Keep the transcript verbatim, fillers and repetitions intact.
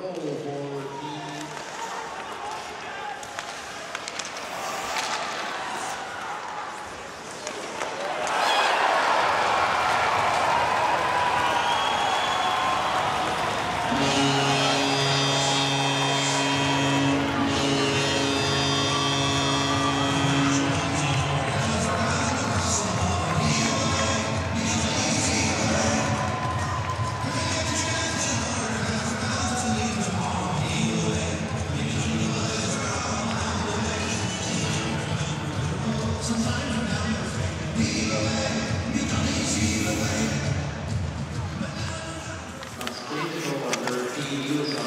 goal forward team. Thank you.